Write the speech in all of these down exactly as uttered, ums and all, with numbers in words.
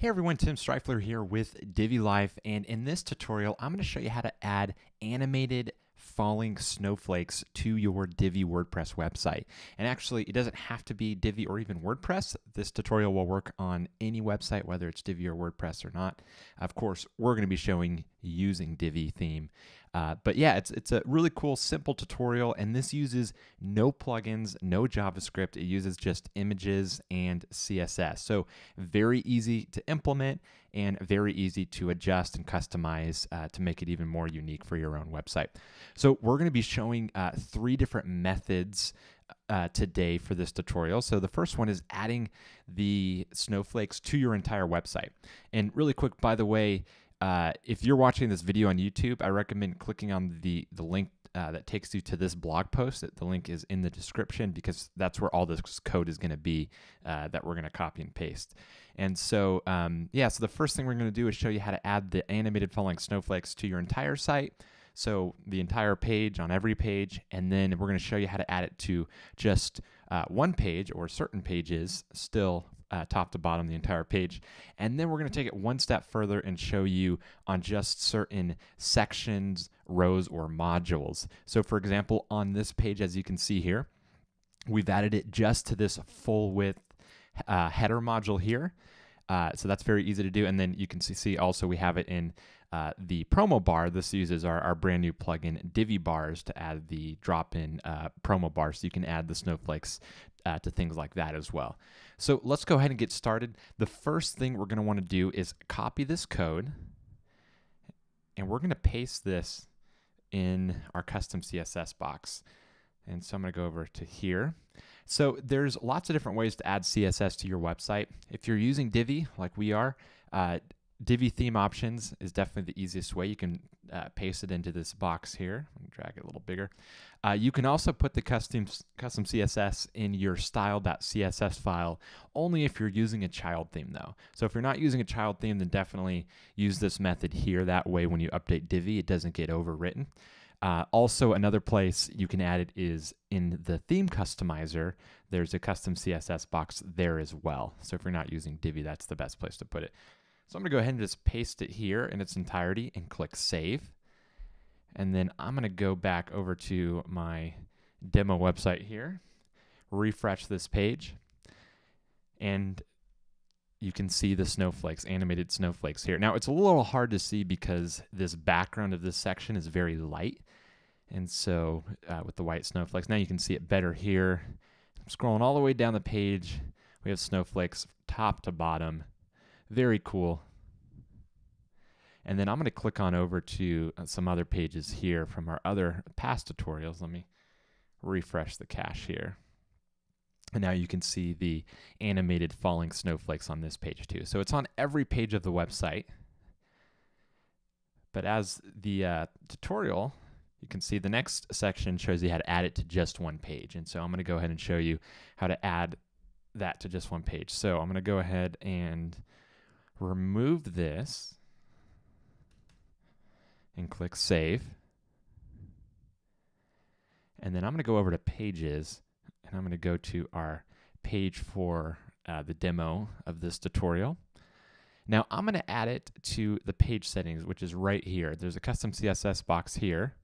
Hey everyone, Tim Streifler here with Divi Life, and in this tutorial I'm going to show you how to add animated falling snowflakes to your Divi WordPress website. And actually it doesn't have to be Divi or even WordPress. This tutorial will work on any website, whether it's Divi or WordPress or not. Of course, we're going to be showing using Divi theme. Uh, but yeah, it's, it's a really cool, simple tutorial, and this uses no plugins, no JavaScript. It uses just images and C S S. So very easy to implement and very easy to adjust and customize uh, to make it even more unique for your own website. So we're going to be showing uh, three different methods uh, today for this tutorial. So the first one is adding the snowflakes to your entire website. And really quick, by the way, Uh, if you're watching this video on YouTube, I recommend clicking on the, the link uh, that takes you to this blog post. The link is in the description because that's where all this code is going to be uh, that we're going to copy and paste. And so, um, yeah, so the first thing we're going to do is show you how to add the animated falling snowflakes to your entire site. So the entire page on every page, and then we're going to show you how to add it to just uh, one page or certain pages, still uh, top to bottom, the entire page. And then we're going to take it one step further and show you on just certain sections, rows, or modules. So for example, on this page, as you can see here, we've added it just to this full width uh, header module here. Uh, so that's very easy to do. And then you can see also we have it in uh, the promo bar. This uses our, our brand new plugin Divi Bars to add the drop-in uh, promo bar. So you can add the snowflakes uh, to things like that as well. So let's go ahead and get started. The first thing we're going to want to do is copy this code, and we're going to paste this in our custom C S S box. And so I'm going to go over to here. So there's lots of different ways to add C S S to your website. If you're using Divi, like we are, uh, Divi theme options is definitely the easiest way. You can uh, paste it into this box here. I'm gonna drag it a little bigger. Uh, you can also put the custom, custom C S S in your style.css file, only if you're using a child theme though. So if you're not using a child theme, then definitely use this method here. That way when you update Divi, it doesn't get overwritten. Uh, also, another place you can add it is in the theme customizer. There's a custom C S S box there as well. So if you're not using Divi, that's the best place to put it. So I'm going to go ahead and just paste it here in its entirety and click Save. And then I'm going to go back over to my demo website here, refresh this page, and you can see the snowflakes, animated snowflakes here. Now, it's a little hard to see because this background of this section is very light. And so uh, with the white snowflakes, now you can see it better here. I'm scrolling all the way down the page. We have snowflakes top to bottom. Very cool. And then I'm going to click on over to some other pages here from our other past tutorials. Let me refresh the cache here. And now you can see the animated falling snowflakes on this page too. So it's on every page of the website. But as the uh, tutorial, you can see the next section shows you how to add it to just one page. And so I'm going to go ahead and show you how to add that to just one page. So I'm going to go ahead and remove this and click Save. And then I'm going to go over to Pages. And I'm going to go to our page for uh, the demo of this tutorial. Now I'm going to add it to the page settings, which is right here. There's a custom C S S box here.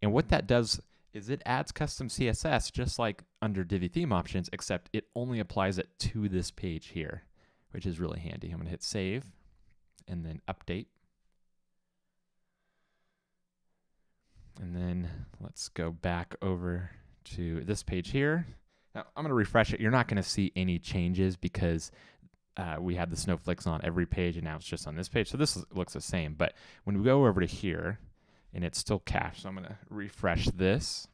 And what that does is it adds custom C S S just like under Divi theme options, except it only applies it to this page here, which is really handy. I'm going to hit Save and then Update. And then let's go back over to this page here. Now, I'm going to refresh it. You're not going to see any changes because uh, we had the snowflakes on every page and now it's just on this page. So this is, looks the same, but when we go over to here and it's still cached, so I'm going to refresh this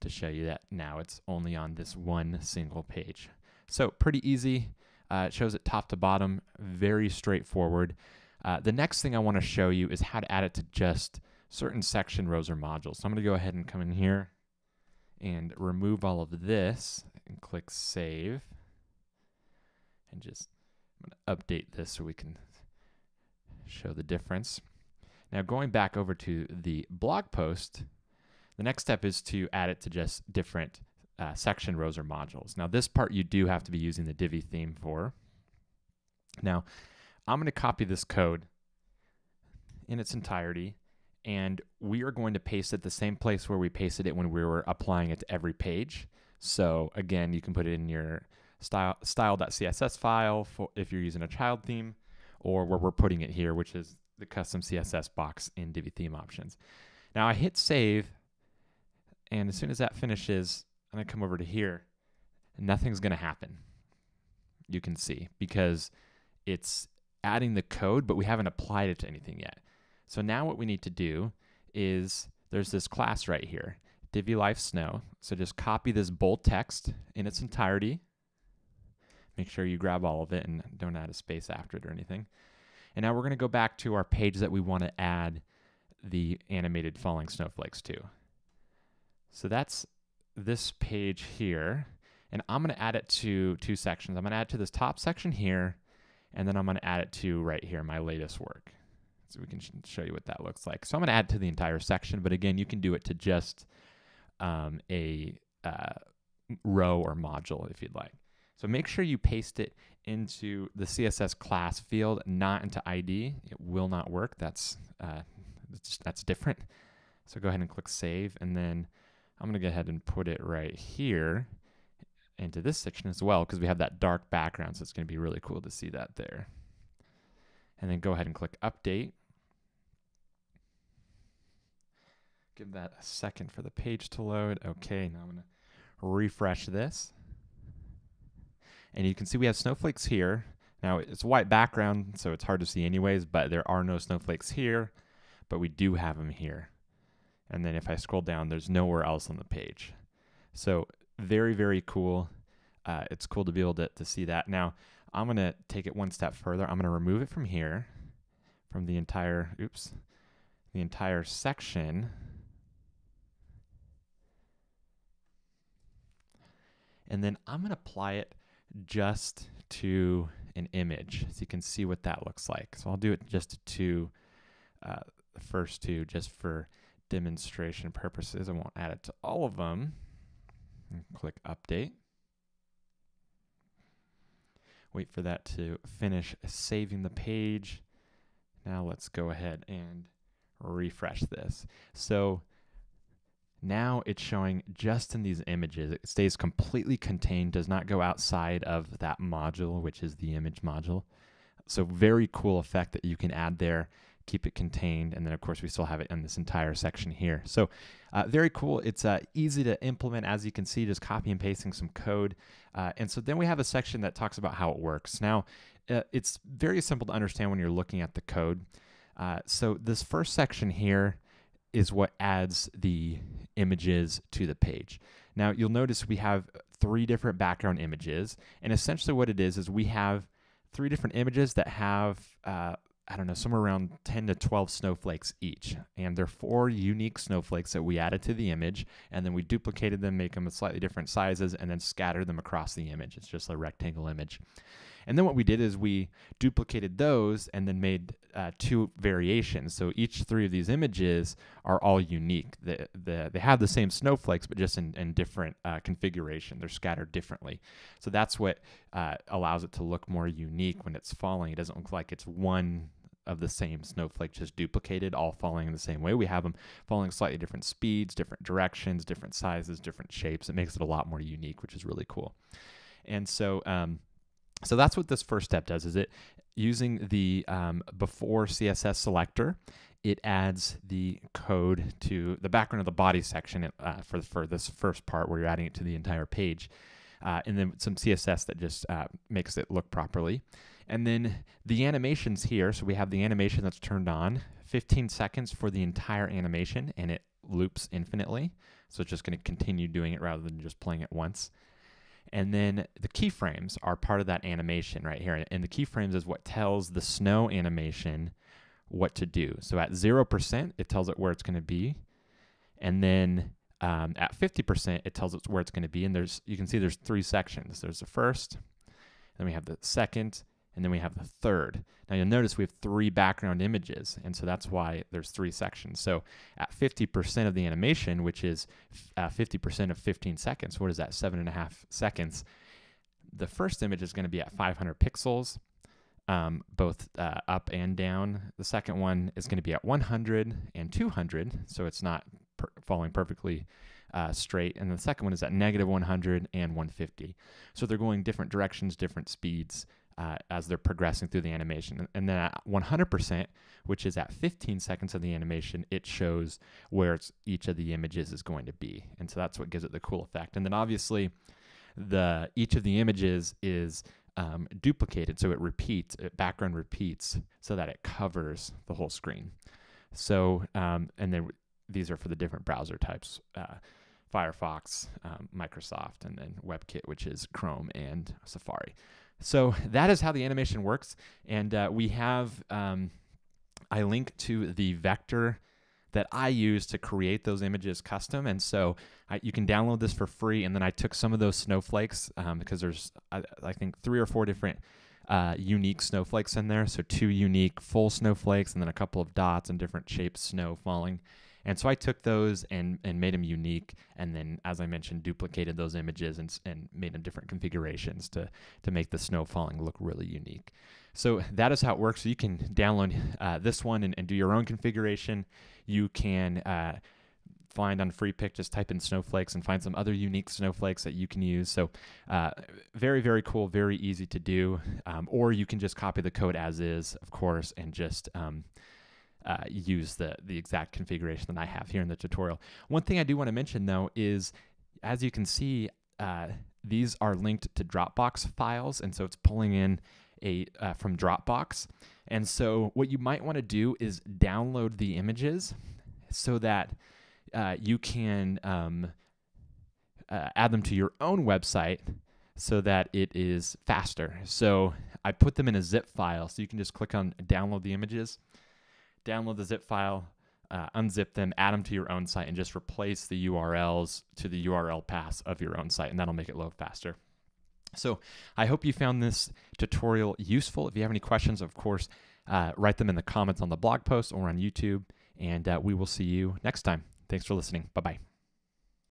to show you that now it's only on this one single page. So pretty easy. Uh, it shows it top to bottom, very straightforward. Uh, the next thing I want to show you is how to add it to just certain section, rows, or modules. So I'm going to go ahead and come in here and remove all of this and click Save. And just I'm going to update this so we can show the difference. Now going back over to the blog post, the next step is to add it to just different uh, section, rows, or modules. Now this part you do have to be using the Divi theme for. Now I'm going to copy this code in its entirety, and we are going to paste it the same place where we pasted it when we were applying it to every page. So again, you can put it in your style, style.css file for if you're using a child theme, or where we're putting it here, which is the custom C S S box in Divi theme options. Now I hit save, and as soon as that finishes, I'm going to come over to here, and nothing's going to happen. You can see, because it's adding the code, but we haven't applied it to anything yet. So now what we need to do is, there's this class right here, Divi Life Snow. So just copy this bold text in its entirety. Make sure you grab all of it and don't add a space after it or anything. And now we're going to go back to our page that we want to add the animated falling snowflakes to. So that's this page here. And I'm going to add it to two sections. I'm going to add it to this top section here, and then I'm going to add it to right here, my latest work. So we can sh show you what that looks like. So I'm going to add to the entire section, but again, you can do it to just um, a uh, row or module if you'd like. So make sure you paste it into the C S S class field, not into I D. It will not work. That's, uh, that's different. So go ahead and click Save, and then I'm going to go ahead and put it right here into this section as well, because we have that dark background, so it's going to be really cool to see that there. And then go ahead and click Update. Give that a second for the page to load. Okay, now I'm going to refresh this. And you can see we have snowflakes here. Now it's a white background, so it's hard to see anyways, but there are no snowflakes here, but we do have them here. And then if I scroll down, there's nowhere else on the page. So very, very cool. Uh, it's cool to be able to, to see that. Now, I'm going to take it one step further. I'm going to remove it from here, from the entire, oops, the entire section. And then I'm going to apply it just to an image, so you can see what that looks like. So I'll do it just to uh, the first two, just for demonstration purposes. I won't add it to all of them. Click Update. Wait for that to finish saving the page. Now let's go ahead and refresh this. So now it's showing just in these images. It stays completely contained, does not go outside of that module, which is the image module. So very cool effect that you can add there. Keep it contained, and then of course we still have it in this entire section here. So uh, very cool. It's uh, easy to implement, as you can see, just copy and pasting some code. Uh, and so then we have a section that talks about how it works. Now uh, it's very simple to understand when you're looking at the code. Uh, so this first section here is what adds the images to the page. Now you'll notice we have three different background images, and essentially what it is is we have three different images that have uh, I don't know, somewhere around ten to twelve snowflakes each. And they're four unique snowflakes that we added to the image, and then we duplicated them, make them a slightly different sizes, and then scattered them across the image. It's just a rectangle image. And then what we did is we duplicated those and then made uh, two variations. So each three of these images are all unique. The, the, they have the same snowflakes, but just in, in different uh, configuration. They're scattered differently. So that's what uh, allows it to look more unique when it's falling. It doesn't look like it's one of the same snowflake just duplicated, all falling in the same way. We have them falling slightly different speeds, different directions, different sizes, different shapes. It makes it a lot more unique, which is really cool. And so um, so that's what this first step does, is it using the um, before C S S selector, it adds the code to the background of the body section uh, for, for this first part where you're adding it to the entire page. Uh, and then some C S S that just uh, makes it look properly. And then the animations here, so we have the animation that's turned on, fifteen seconds for the entire animation, and it loops infinitely. So it's just going to continue doing it rather than just playing it once. And then the keyframes are part of that animation right here. And the keyframes is what tells the snow animation what to do. So at zero percent, it tells it where it's going to be. And then Um, at fifty percent, it tells us where it's going to be, and there's you can see there's three sections. There's the first, then we have the second, and then we have the third. Now you'll notice we have three background images, and so that's why there's three sections. So at fifty percent of the animation, which is fifty percent uh, of fifteen seconds, what is that, seven and a half seconds, the first image is going to be at five hundred pixels. um, both uh, up and down. The second one is going to be at one hundred and two hundred, so it's not per falling perfectly uh, straight. And the second one is at negative one hundred and one fifty. So they're going different directions, different speeds uh, as they're progressing through the animation. And then at one hundred percent, which is at fifteen seconds of the animation, it shows where it's, each of the images is going to be. And so that's what gives it the cool effect. And then obviously, the each of the images is um, duplicated, so it repeats, it background repeats, so that it covers the whole screen. So, um, and then these are for the different browser types, uh, Firefox, um, Microsoft, and then WebKit, which is Chrome and Safari. So that is how the animation works. And uh, we have, um, I link to the vector that I use to create those images custom. And so I, you can download this for free. And then I took some of those snowflakes um, because there's, I, I think, three or four different uh, unique snowflakes in there. So two unique full snowflakes and then a couple of dots and different shaped snow falling. And so I took those and, and made them unique. And then, as I mentioned, duplicated those images and, and made them different configurations to, to make the snow falling look really unique. So that is how it works. So you can download uh, this one and, and do your own configuration. You can uh, find on FreePick, just type in snowflakes and find some other unique snowflakes that you can use. So uh, very, very cool, very easy to do. Um, or you can just copy the code as is, of course, and just um, uh, use the, the exact configuration that I have here in the tutorial. One thing I do want to mention, though, is as you can see, uh, these are linked to Dropbox files. And so it's pulling in a uh, from Dropbox. And so what you might want to do is download the images so that uh, you can um, uh, add them to your own website so that it is faster. So I put them in a zip file. So you can just click on download the images, download the zip file, uh, unzip them, add them to your own site, and just replace the U R Ls to the U R L paths of your own site. And that'll make it load faster. So I hope you found this tutorial useful. If you have any questions, of course, uh, write them in the comments on the blog post or on YouTube, and uh, we will see you next time. Thanks for listening. Bye-bye.